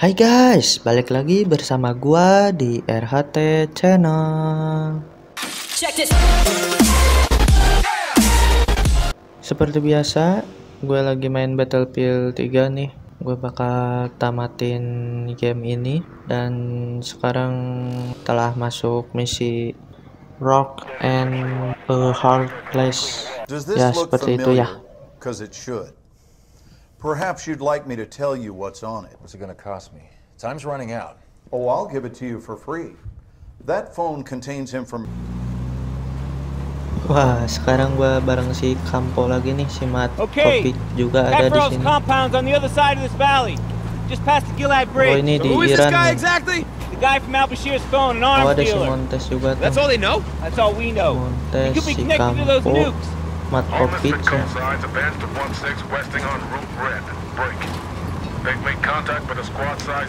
Hai guys, balik lagi bersama gua di RHT Channel. Seperti biasa, gue lagi main Battlefield 3 nih. Gue bakal tamatin game ini dan sekarang telah masuk misi Rock and a Hard Place. Ya, seperti itu ya. Perhaps you'd like me to tell you what's on it. What's it gonna cost me? Time's running out. Oh, I'll give it to you for free. That phone contains information. Wah, sekarang gua bareng si Kampo lagi nih, si Matkovic juga ada di sini. Kaffarov's compound's on the other side of this valley. Just past the Gilad Bridge. Oh, ini di Iran. Who is this guy exactly? The guy from Al Bashir's phone, an arms dealer. That's all they know? That's all we know. You could be connected to those nukes. Matkovic.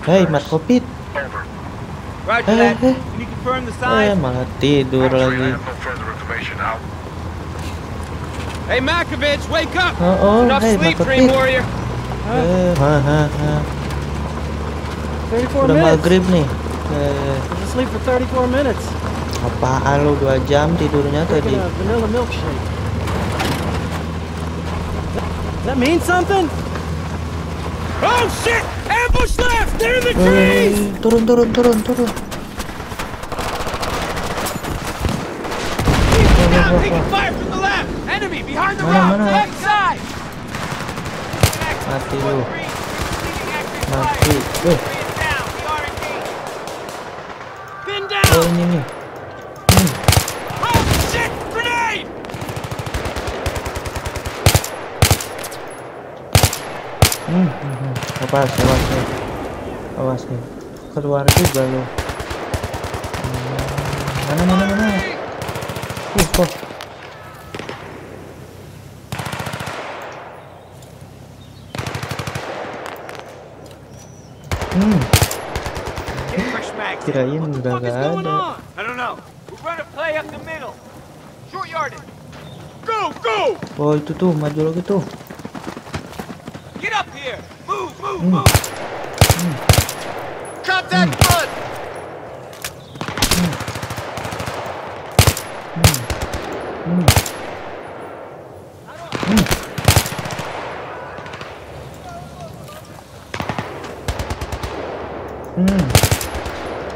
Hey, Matkovic. Malah tidur lagi. Hey, Matkovic, wake up. Hey, Matkovic. Udah maghrib nih. Sleep for 34 minutes. Apaan lu 2 jam tidurnya tadi? That means something? Oh shit! Ambush left! They're in the trees! Turun. He's down, taking fire from the left! Enemy behind the rock! Left side! Mati lu. Mati. Pin down! Oh, ini nih. Awas nih, keluar juga lo. Mana. Kok. Kirain udah gak ada. Oh itu tuh, maju lagi tuh. Cut that gun!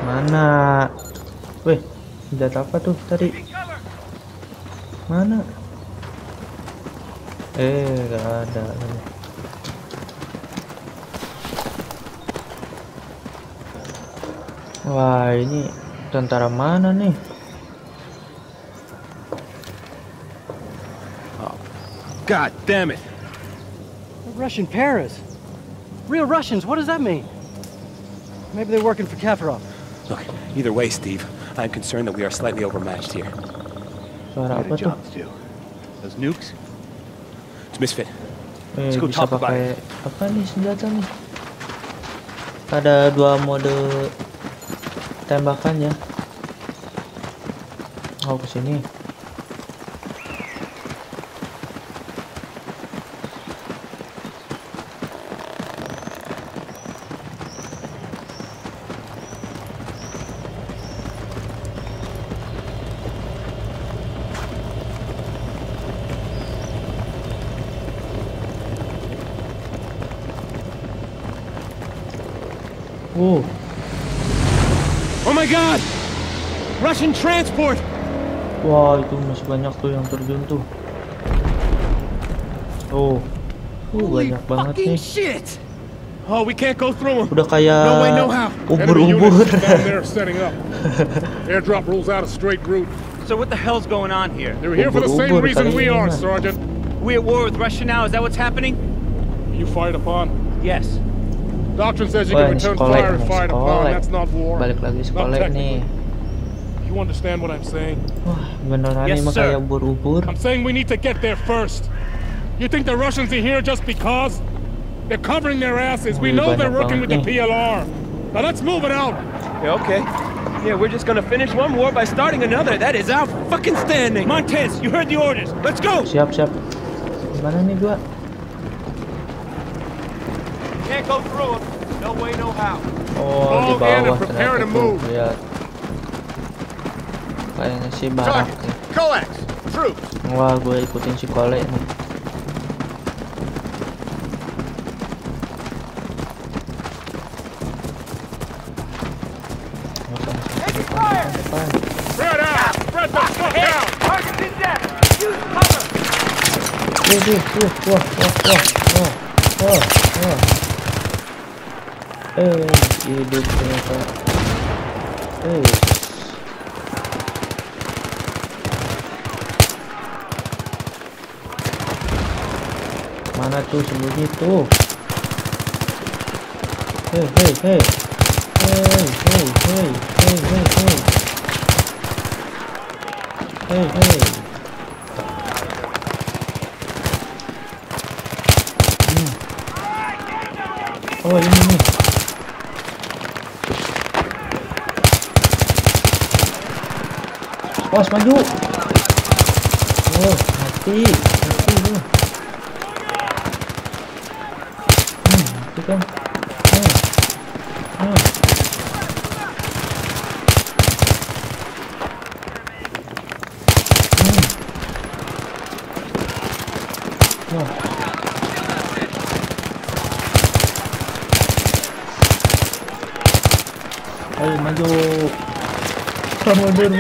Mana? Weh, senjata apa tuh tadi? Mana? Gak ada. Wah, ini tentara mana nih? Oh, God damn it! Russian Paris. Real Russians. What does that mean? Maybe they're working for Kaffarov. Look, either way, Steve, I'm concerned that we are slightly overmatched here. What do jobs do? Those nukes? It's Misfit. Let's go talk about it. Apa nih senjata nih? Ada 2 mode. Tembakannya mau ke sini. Oh my God! Russian transport! Wah, itu masih banyak tuh yang terjun tuh. Oh, banyak banget nih. Oh, we can't go through them. Udah kayak ubur-ubur. Airdrop rules out a straight route. So what the hell's going on here? They're here for the same reason we are, Sergeant. We're at war with Russia now. Is that what's happening? You fired upon? Yes. Doctrine says you can return fire and fight upon. That's not war. Balik lagi sekolah nih. You understand what I'm saying? Beneran ini kayak ubur-ubur. I'm saying we need to get there first. You think the Russians are here just because? They're covering their asses. We know they're working with the PLR. Now let's move it out. Yeah, okay. Yeah, we're just gonna finish one war by starting another. That is our fucking standing. Montez, you heard the orders. Let's go. Siap. Gimana nih gua? Can't go through them. No way, no how. Oh, di bawah ternyata itu. Lihat. Kayaknya si Barak nih. Wah, gue ikutin si Kolek nih. Wah. Hidup ternyata. Mana tuh sembunyi tuh? Hey. Oh ini nih. Bos maju. Oh mati nih. Mati kan. Wah. Ayo maju. Mundur.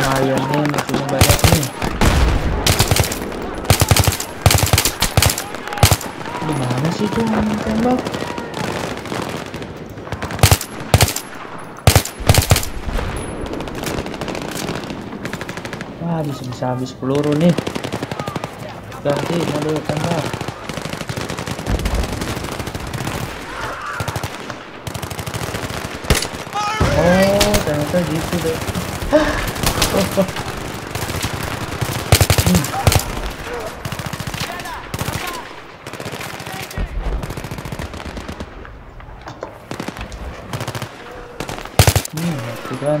Ayamnya masih banyak nih. Gimana sih tuh tembak? Bisa habis peluru nih. Ganti mode tembak. Oh, ternyata gitu deh. Itu kan.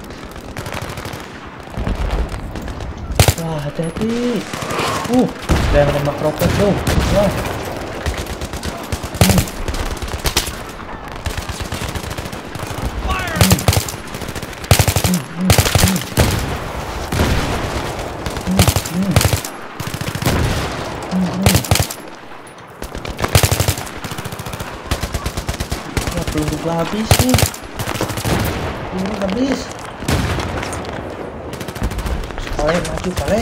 Wah, hati-hati. Jangan nembak roket dong. Wah. Wah, belum juga habis nih. Ini habis. Kale, maju kale.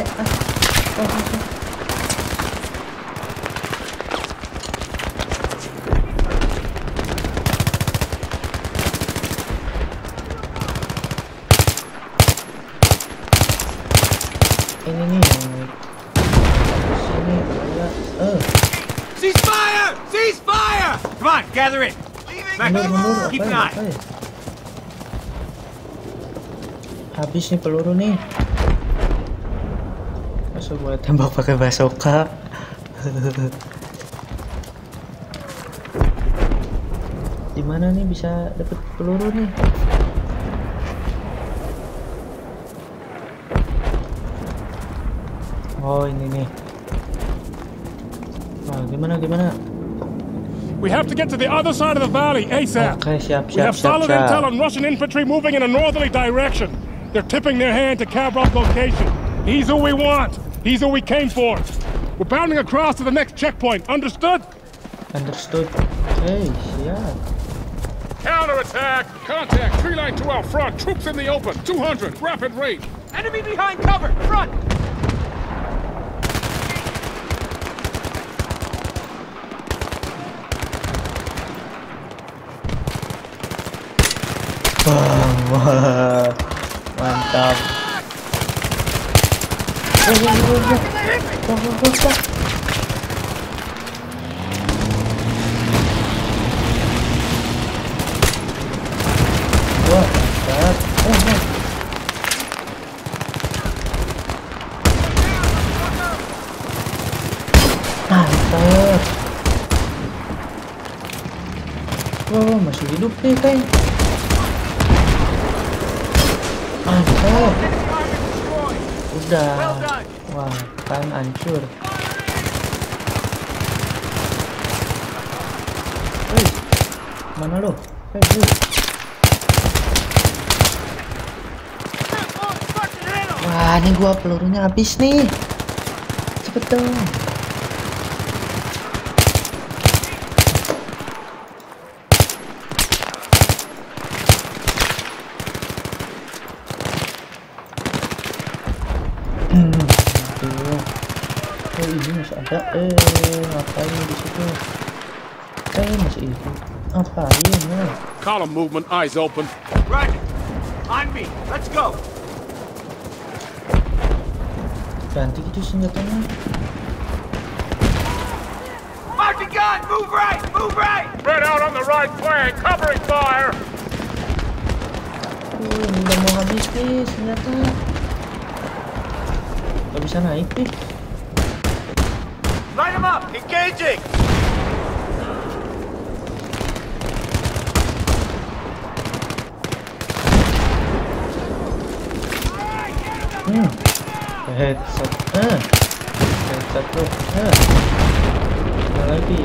Ini nih sini ada. Cease fire. Come on, gather in. Keep an eye. Habis nih peluru nih. Masa gue tembak pakai basoka. Di mana nih bisa dapet peluru nih? Oh ini nih. Wah, gimana? We have to get to the other side of the valley ASAP. Okay, siap. We have solid intel on Russian infantry moving in a northerly direction. They're tipping their hand to Kaffarov's location. He's who we want. He's who we came for. We're bounding across to the next checkpoint. Understood. Hey, siap. Counterattack. Contact. 3-line to our front. Troops in the open. 200. Rapid rate. Enemy behind cover. Front. Mantap. Wah, mantap. Mantap. Wah, masih hidup nih kan. Ancur. Udah. Wah, kan hancur. Hei, mana lo? Hei, hei. Wah, ini gua pelurunya habis nih. Cepet dong. Ya, ngapain di situ? Masih itu. Ngapain ya? Column movement, eyes open. Right. On me. Let's go. Ganti gitu senjatanya. Marking gun. Move right. Move right. Spread out on the right flank. Covering fire. Udah mau habis nih senjatanya. Gak bisa naik nih. Light him up! Engaging! Headshot. Headshot tuh. Mana lagi?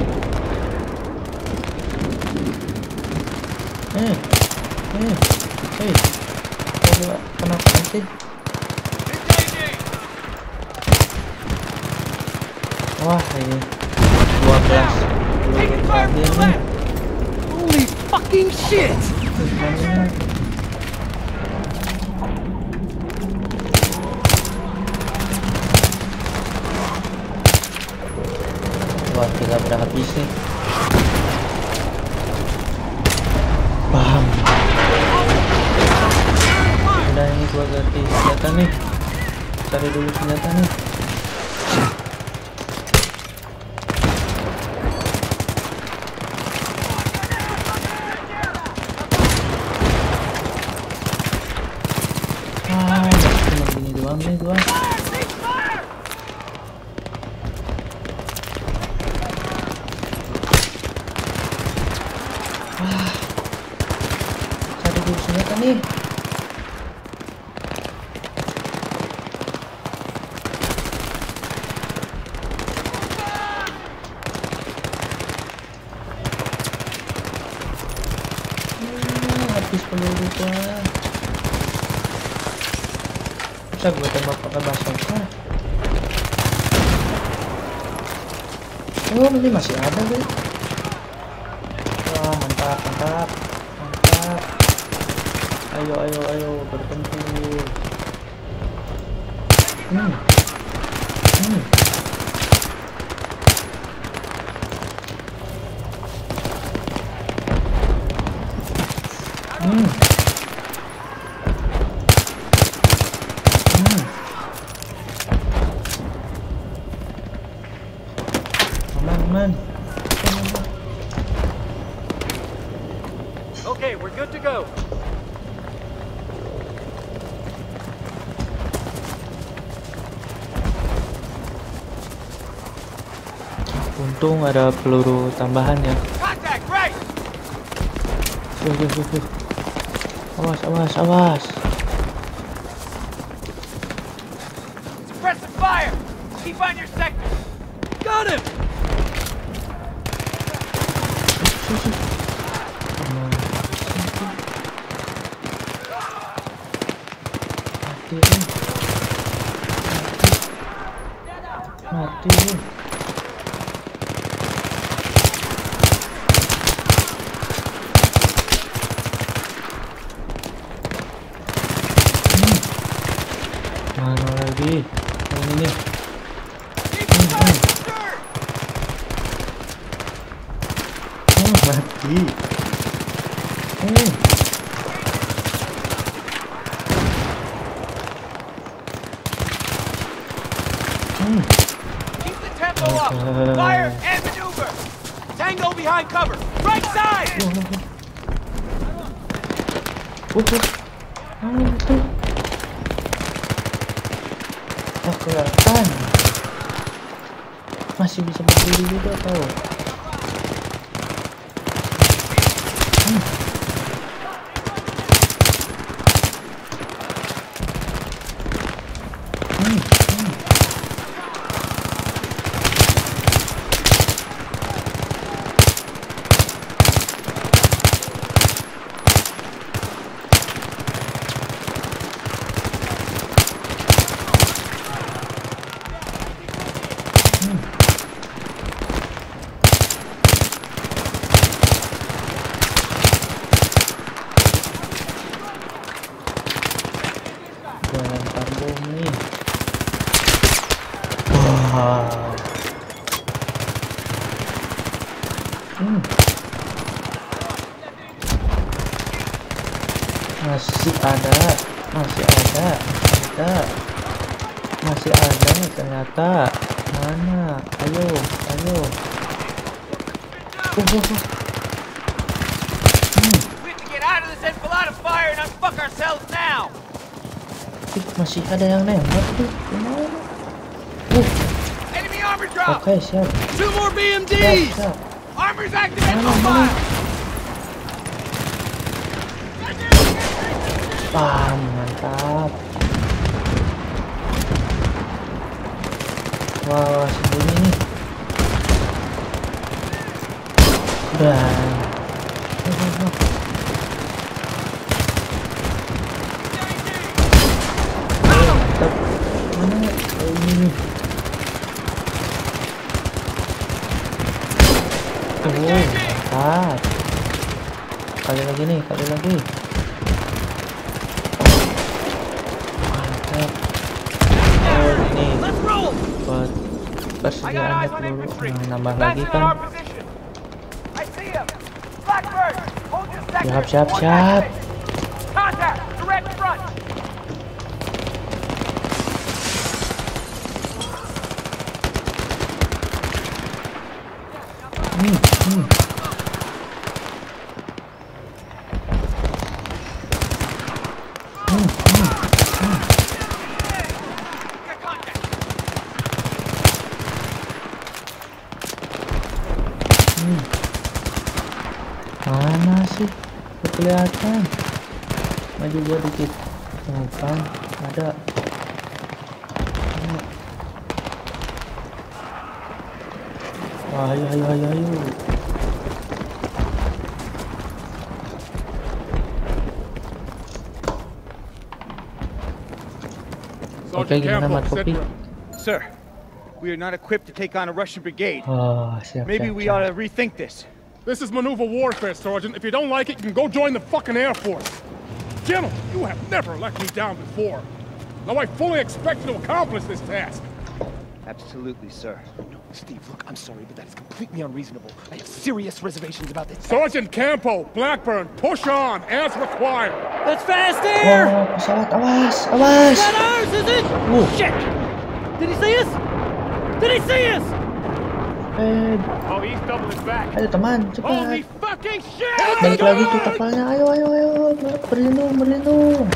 Kenapa sih? Wah, ini 12 lagi. Holy fucking shit. Wah, kita udah habis nih. Bam. Udah, ini gua ganti senjata nih. Cari dulu senjata nih. Bisa gue tembak pakai baston. Oh, ini masih ada deh. Wah, mantap, mantap, mantap. Ayo, ayo, ayo, berhenti. Okay, we're good to go. Untung ada peluru tambahan ya. Awas, awas, awas. Press the fire. Keep on your sector. Got him. Mati. Mana lagi? Ini. Mati. Keep the tempo up. Fire and maneuver. Tango behind cover. Right side. Kelihatan. Masih bisa berdiri juga tau. Masih ada ternyata. Mana? Ayo. Masih ada yang nembak tuh. Oke, siap. Bam, mantap. Wah, sebelum ini. Dan. Mantap. Mana ini? Mantap. Kali lagi. Persediaan menambah lagi kan. Siap. Kelihatan maju gua dikit kan ada ayo oke gimana Matkovic? Sir, we are not equipped to take on a Russian brigade. Maybe we ought to rethink this. This is maneuver warfare, Sergeant. If you don't like it, you can go join the fucking Air Force. General, you have never let me down before. Now I fully expect you to accomplish this task. Absolutely, sir. No, Steve, look, I'm sorry, but that is completely unreasonable. I have serious reservations about this. Sergeant Campo, Blackburn, push on as required. That's fast air! Awas! Is that ours, is it? Whoa. Shit! Did he see us? Oh, he's doubling back. Ayo teman, cepat. Balik lagi tuh kapalnya. Ayo. Berlindung.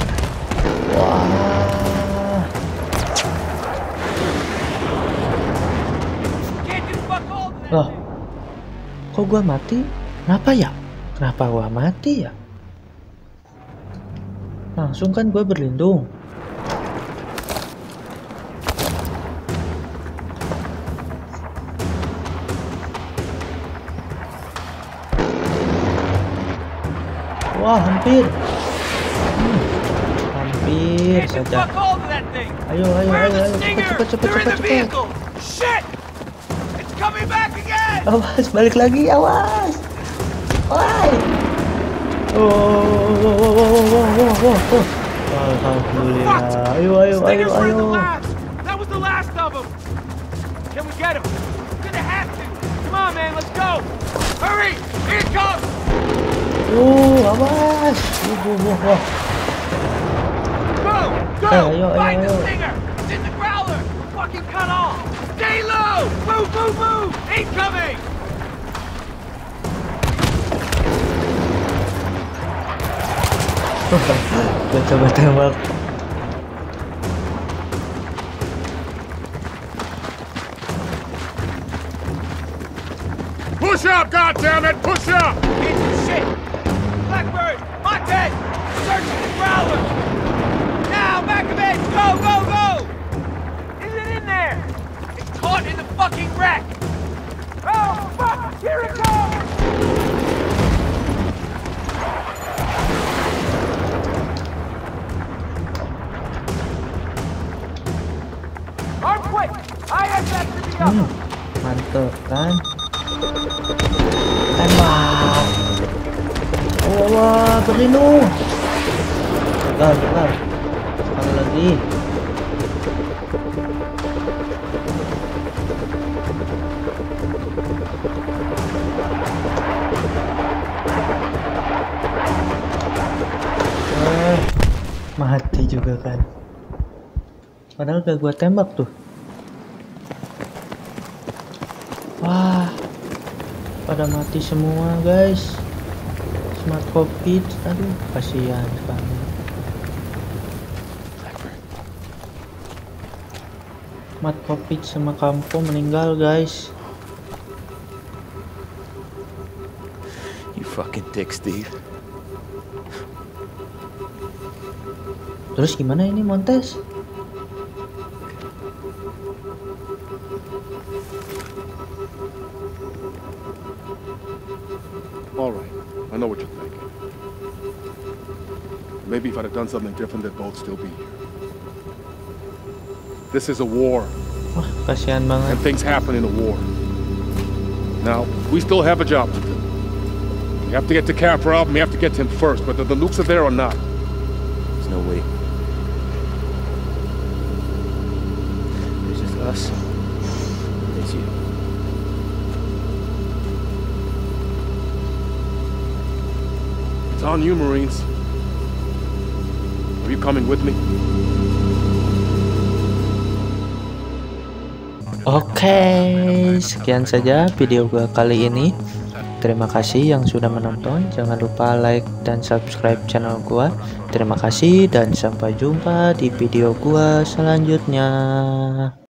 Wah. Loh. Kok gua mati? Kenapa gua mati ya? Langsung kan gua berlindung. Wah, hampir saja. Ayo. Cepat. Awas, balik lagi, awas. Woi. Oh. Alhamdulillah. Ayo. That was the last of them. Can we get him? We're gonna have to. Come on, man, let's go. Hurry, here it comes. Awas. Wah. Go! Find the stinger! It's in the growler! fucking cut off! Stay low! Move, move, move! Incoming! Betul-betul banget. Push up, goddammit! Push up! Piece of shit! Blackbird! Montez! Search the growler! Now, Matkovic! Go, go, go! Is it in there? It's caught in the fucking wreck! Oh, fuck! Here it comes! Arm quick! I have that to be up! Mantap kan? Emang! Oh Allah, terlindung! Bentar, bentar. Sekali lagi. Mati juga kan? Padahal udah gua tembak tuh. Wah, pada mati semua guys. Smart Covid, aduh kasihan banget. Matkovic sama Kampo meninggal guys. You fucking dick, Steve. Terus gimana ini Montes? All right, I know what you're thinking. Maybe if I'd have done something different, they'd both still be here. This is a war. And things happen in a war. Now, we still have a job to do. We have to get to Kaffarov, and we have to get to him first, whether the nukes are there or not. There's no way. There's just us. There's you. It's on you, Marines. Are you coming with me? Oke, sekian saja video gue kali ini. Terima kasih yang sudah menonton. Jangan lupa like dan subscribe channel gue. Terima kasih dan sampai jumpa di video gue selanjutnya.